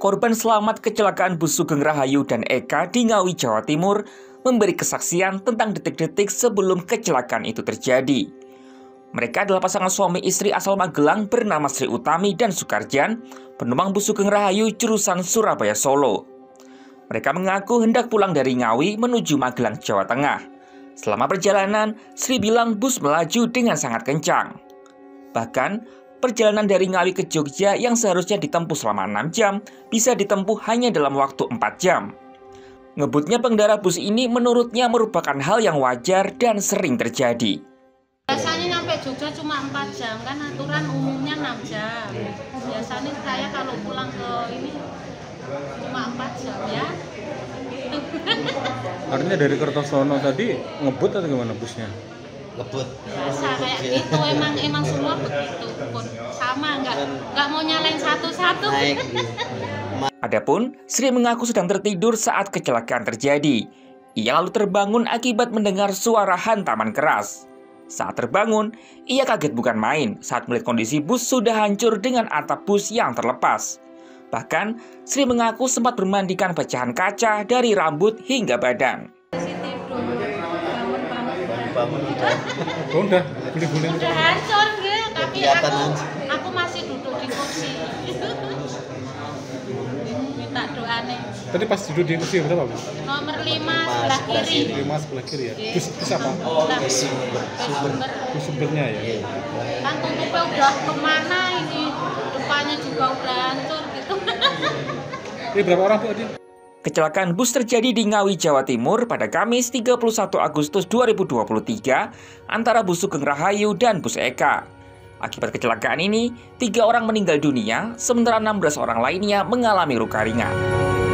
Korban selamat kecelakaan bus Sugeng Rahayu dan Eka di Ngawi, Jawa Timur memberi kesaksian tentang detik-detik sebelum kecelakaan itu terjadi. Mereka adalah pasangan suami istri asal Magelang bernama Sri Utami dan Sukarjan, penumpang bus Sugeng Rahayu jurusan Surabaya Solo. Mereka mengaku hendak pulang dari Ngawi menuju Magelang, Jawa Tengah. Selama perjalanan, Sri bilang bus melaju dengan sangat kencang. Bahkan, perjalanan dari Ngawi ke Jogja yang seharusnya ditempuh selama 6 jam bisa ditempuh hanya dalam waktu 4 jam. Ngebutnya pengendara bus ini menurutnya merupakan hal yang wajar dan sering terjadi. Biasanya sampai Jogja cuma 4 jam, kan aturan umumnya 6 jam. Biasanya saya kalau pulang ke ini cuma 4 jam ya. Artinya dari Kertosono tadi ngebut atau gimana busnya? Ngebut. Biasa kayak gitu, emang semua begitu. Sama, nggak mau nyalain satu-satu. Adapun Sri mengaku sedang tertidur saat kecelakaan terjadi. Ia lalu terbangun akibat mendengar suara hantaman keras. Saat terbangun, ia kaget bukan main saat melihat kondisi bus sudah hancur dengan atap bus yang terlepas. Bahkan Sri mengaku sempat bermandikan pecahan kaca dari rambut hingga badan. Udah hancur, tapi aku masih duduk di kursi. Minta doanya. Tadi pas duduk di kursi berapa, Bu? Nomor 5 sebelah kiri. 5 sebelah kiri ya. Terus siapa? Oh, sumbernya ya. Kan tutupnya udah kemana ini? Depannya juga udah hancur gitu. Ini berapa orang, Bu, tadi? Kecelakaan bus terjadi di Ngawi, Jawa Timur pada Kamis 31 Agustus 2023 antara bus Sugeng Rahayu dan bus Eka. Akibat kecelakaan ini, 3 orang meninggal dunia, sementara 16 orang lainnya mengalami luka ringan.